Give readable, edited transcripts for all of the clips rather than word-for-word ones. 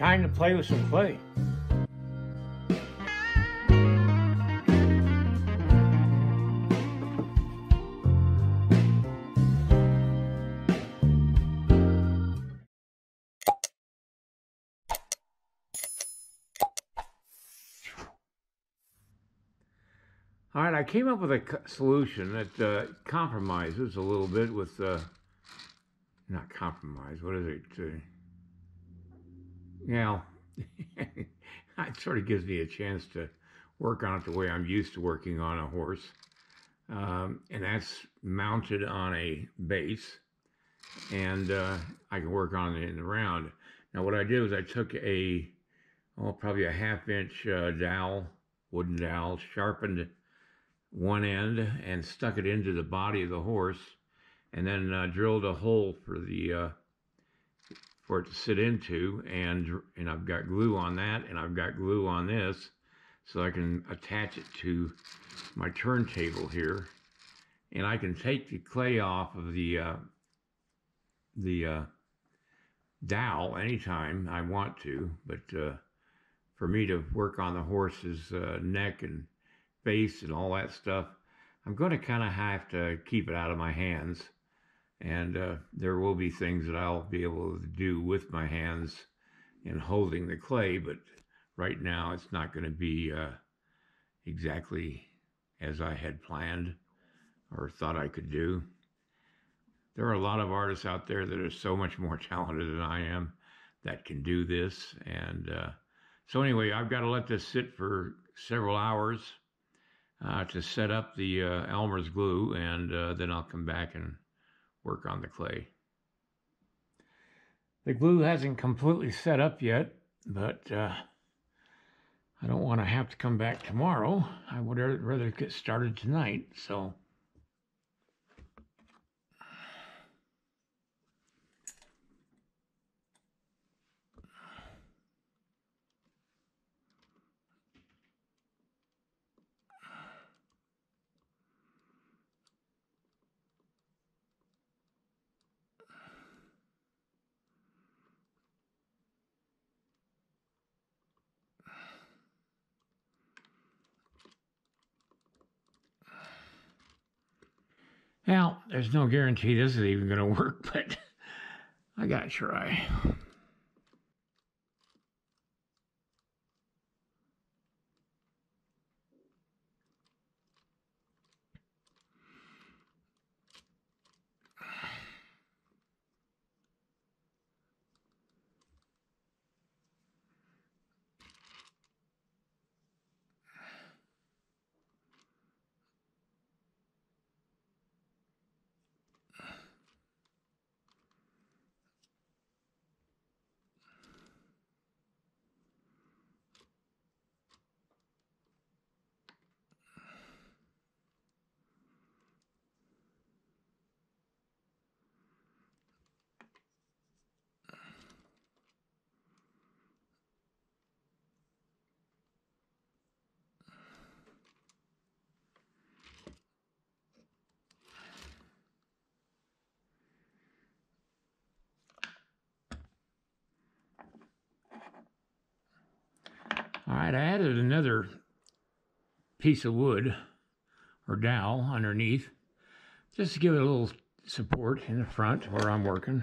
Time to play with some clay. All right, I came up with a solution that compromises a little bit with, not compromise, what is it? Now, it sort of gives me a chance to work on it the way I'm used to working on a horse. And that's mounted on a base, and I can work on it in the round. Now, what I did was I took a, probably a half-inch dowel, wooden dowel, sharpened one end and stuck it into the body of the horse, and then drilled a hole for the for it to sit into, and I've got glue on that, and I've got glue on this, so I can attach it to my turntable here, and I can take the clay off of the dowel anytime I want to, but for me to work on the horse's neck and face and all that stuff, I'm going to kind of have to keep it out of my hands, and there will be things that I'll be able to do with my hands in holding the clay, but right now it's not going to be exactly as I had planned or thought I could do. There are a lot of artists out there that are so much more talented than I am that can do this, and so anyway, I've got to let this sit for several hours to set up the Elmer's glue, and then I'll come back and work on the clay. The glue hasn't completely set up yet, but I don't want to have to come back tomorrow. I would rather get started tonight, so. Now, there's no guarantee this is even going to work, but I gotta try. All right, I added another piece of wood or dowel underneath just to give it a little support in the front where I'm working.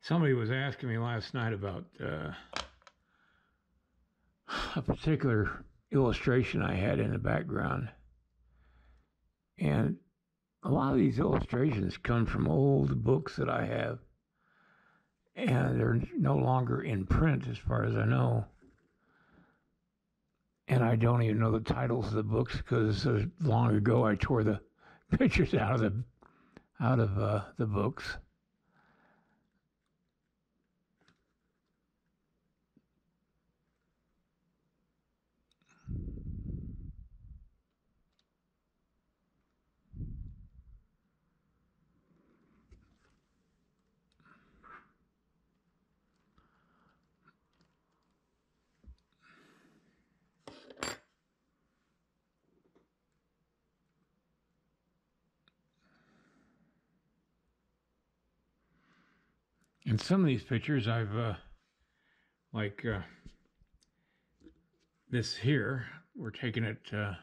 Somebody was asking me last night about a particular illustration I had in the background. And a lot of these illustrations come from old books that I have, and they're no longer in print as far as I know. And I don't even know the titles of the books because so long ago I tore the pictures out of the books. And some of these pictures I've, like this here, we're taking at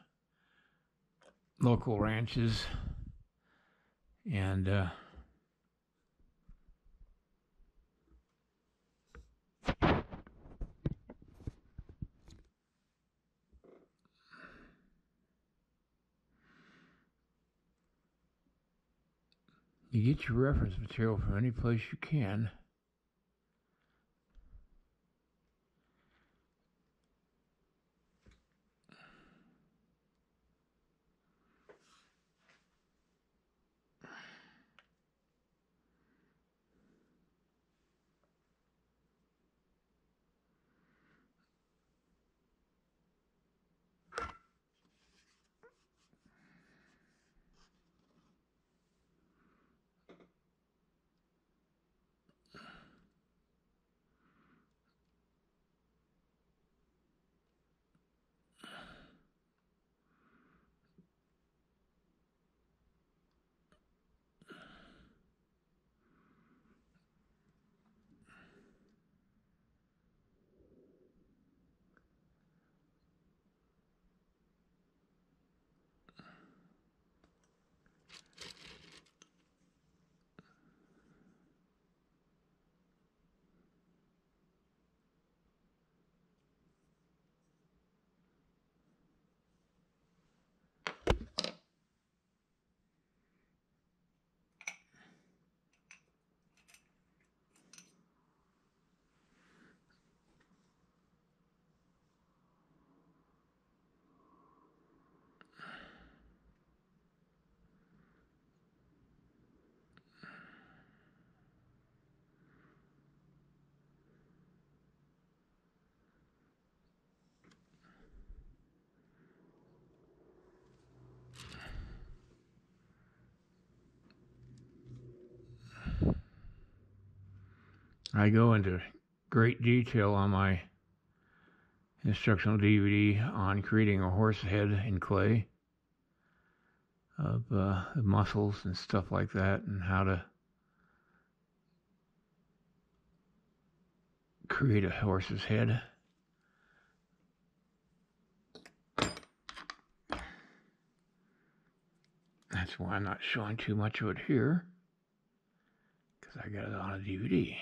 local ranches, and you get your reference material from any place you can. I go into great detail on my instructional DVD on creating a horse head in clay of the muscles and stuff like that, and how to create a horse's head. That's why I'm not showing too much of it here, because I got it on a DVD.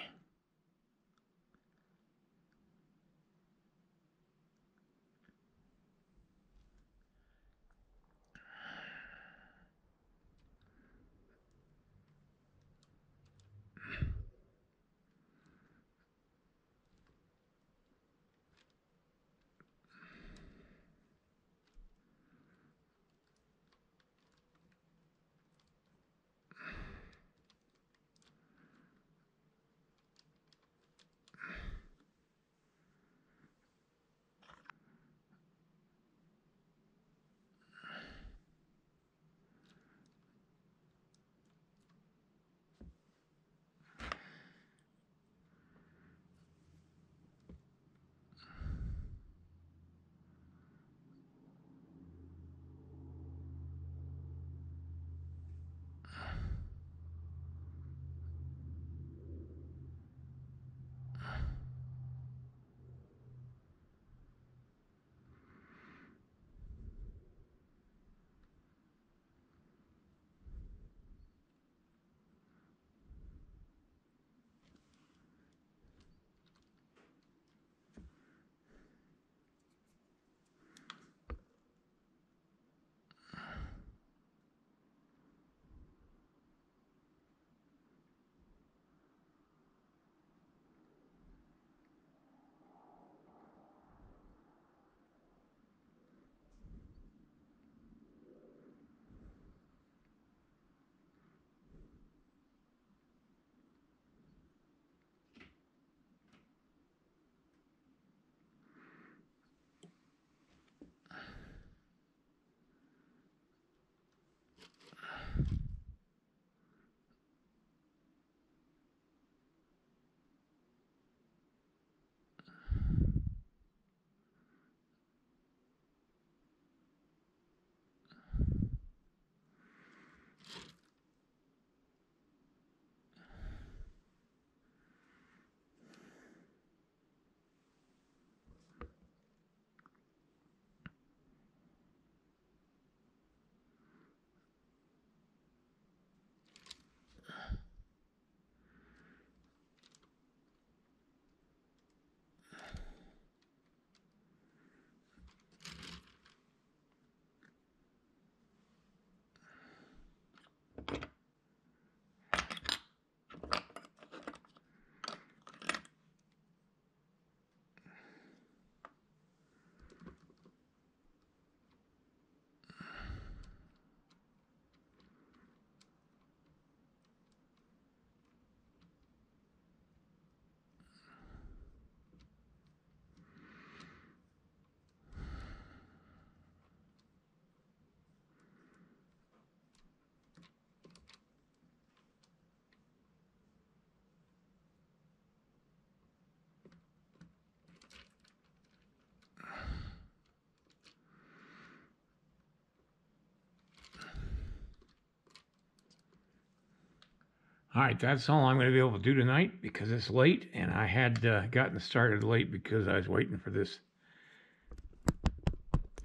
All right, that's all I'm going to be able to do tonight because it's late, and I had gotten started late because I was waiting for this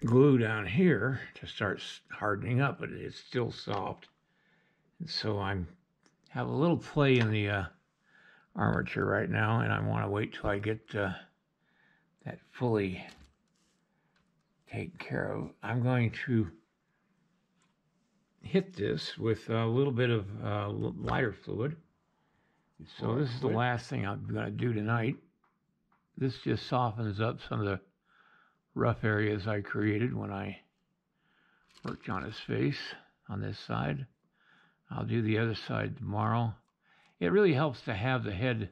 glue down here to start hardening up, but it's still soft. And so I have a little play in the armature right now, and I want to wait till I get that fully taken care of. I'm going to hit this with a little bit of lighter fluid. So this is the last thing I'm going to do tonight. This just softens up some of the rough areas I created when I worked on his face on this side. I'll do the other side tomorrow. It really helps to have the head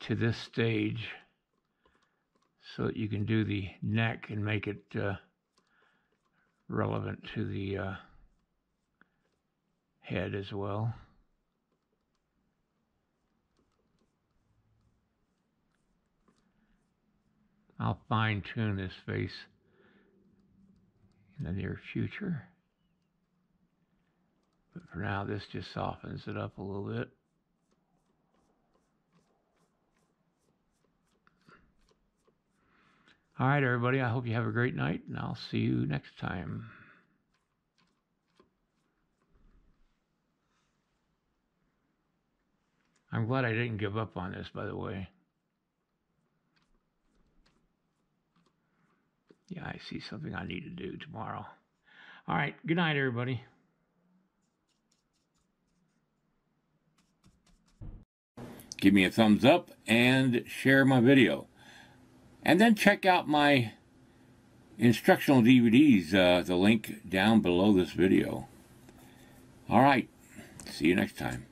to this stage so that you can do the neck and make it relevant to the head as well. I'll fine-tune this face in the near future, but for now this just softens it up a little bit. All right, everybody, I hope you have a great night, and I'll see you next time. I'm glad I didn't give up on this, by the way. Yeah, I see something I need to do tomorrow. All right, good night, everybody. Give me a thumbs up and share my video. And then check out my instructional DVDs, the link down below this video. All right, see you next time.